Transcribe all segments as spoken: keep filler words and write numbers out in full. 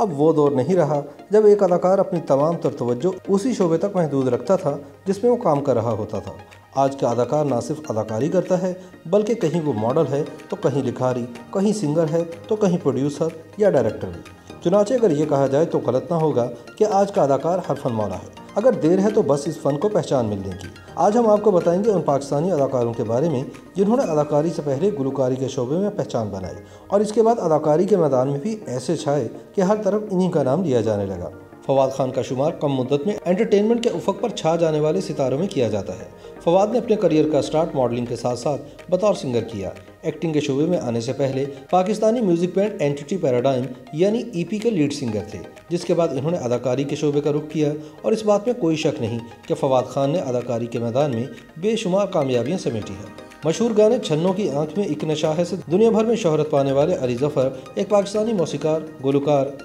अब वो दौर नहीं रहा जब एक अदाकार अपनी तमाम तवज्जो उसी शोबे तक महदूद रखता था जिसमें वो काम कर रहा होता था। आज का अदाकार ना सिर्फ अदाकारी करता है बल्कि कहीं वो मॉडल है तो कहीं लिखारी, कहीं सिंगर है तो कहीं प्रोड्यूसर या डायरेक्टर भी। चुनाचे अगर ये कहा जाए तो गलत ना होगा कि आज का अदाकार हर फन मौला है। अगर देर है तो बस इस फ़न को पहचान मिलने की। आज हम आपको बताएंगे उन पाकिस्तानी अदाकारों के बारे में जिन्होंने अदाकारी से पहले गुलकारी के शोबे में पहचान बनाई और इसके बाद अदाकारी के मैदान में भी ऐसे छाए कि हर तरफ इन्हीं का नाम लिया जाने लगा। फवाद खान का शुमार कम मुद्दत में एंटरटेनमेंट के उफक पर छा जाने वाले सितारों में किया जाता है। फवाद ने अपने करियर का स्टार्ट मॉडलिंग के साथ साथ बतौर सिंगर किया। एक्टिंग के शोबे में आने से पहले Pakistani music band Entertainment Paradigm यानी ईपी के लीड सिंगर थे, जिसके बाद इन्होंने अदाकारी के शोबे का रुख किया और इस बात में कोई शक नहीं कि फवाद खान ने अदाकारी के मैदान में बेशुमार कामयाबियां समेटी हैं। मशहूर गाने छन्नों की आंख में एक नशा है से दुनिया भर में शोहरत पाने वाले अली ज़फ़र एक पाकिस्तानी मौसीकार, गुलकार,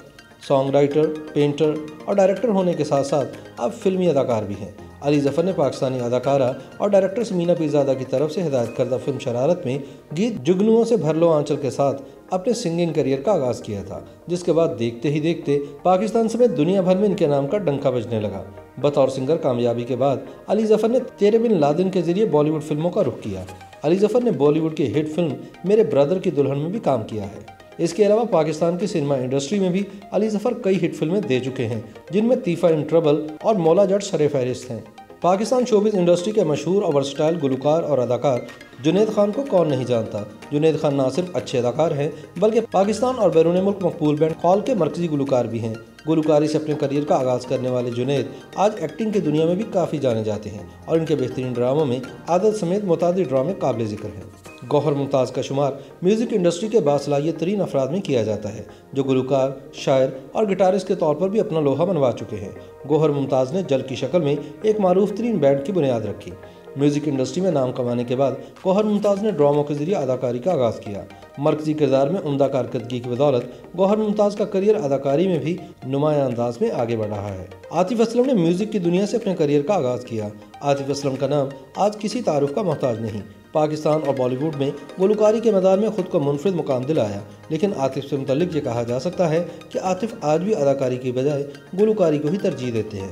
सॉन्ग राइटर, पेंटर और डायरेक्टर होने के साथ साथ अब फिल्मी अदाकार भी हैं। अली ज़फ़र ने पाकिस्तानी अदाकारा और डायरेक्टर समीना पीरज़ादा की तरफ से हिदायत करदा फिल्म शरारत में गीत जुगनुओं से भरलो आंचल के साथ अपने सिंगिंग करियर का आगाज़ किया था, जिसके बाद देखते ही देखते पाकिस्तान समेत दुनिया भर में इनके नाम का डंका बजने लगा। बतौर सिंगर कामयाबी के बाद अली ज़फ़र ने तेरे बिन लादेन के जरिए बॉलीवुड फिल्मों का रुख किया। अली ज़फ़र ने बॉलीवुड की हिट फिल्म मेरे ब्रदर की दुल्हन में भी काम किया है। इसके अलावा पाकिस्तान की सिनेमा इंडस्ट्री में भी अली ज़फ़र कई हिट फिल्में दे चुके हैं, जिनमें तीफा इन ट्रबल और मौला जट सरे फहरिस्त हैं। पाकिस्तान शोबिज़ इंडस्ट्री के मशहूर और वर्सटाइल गुलकार और अदाकार जुनैद खान को कौन नहीं जानता। जुनैद खान न सिर्फ अच्छे अदाकार हैं बल्कि पाकिस्तान और बैरून मुल्क मकबूल बैंड कॉल के मरकजी गुलकार भी हैं। गुलकारी से अपने करियर का आगाज़ करने वाले जुनैद आज एक्टिंग की दुनिया में भी काफ़ी जाने जाते हैं और इनके बेहतरीन ड्रामों में आदत समेत मुतादिर ड्रामे काबिल ज़िक्र हैं। गौहर मुमताज़ का शुमार म्यूज़िक इंडस्ट्री के बासलाहियत तरीन अफराद में किया जाता है, जो गुलकार, शायर और गिटारिस्ट के तौर पर भी अपना लोहा मनवा चुके हैं। गौहर मुमताज़ ने जल की शक्ल में एक मारूफ तरीन बैंड की बुनियाद रखी। म्यूज़िक इंडस्ट्री में नाम कमाने के बाद गौहर मुमताज़ ने ड्रामों के जरिए अदाकारी का आगाज़ किया। मरकजी किरदार में उम्दा कारकर्दगी की बदौलत गौहर मुमताज़ का करियर अदाकारी में भी नुमाया अंदाज में आगे बढ़ रहा है। आतिफ असलम ने म्यूज़िक की दुनिया से अपने करियर का आगाज़ किया। आतिफ असलम का नाम आज किसी तारुफ का मोहताज नहीं। पाकिस्तान और बॉलीवुड में गुलकारी के मैदान में खुद को मुनफरद मुकाम दिलाया, लेकिन आतिफ से मुतल्लिक ये कहा जा सकता है कि आतिफ आज भी अदाकारी की बजाय गुलकारी को ही तरजीह देते हैं।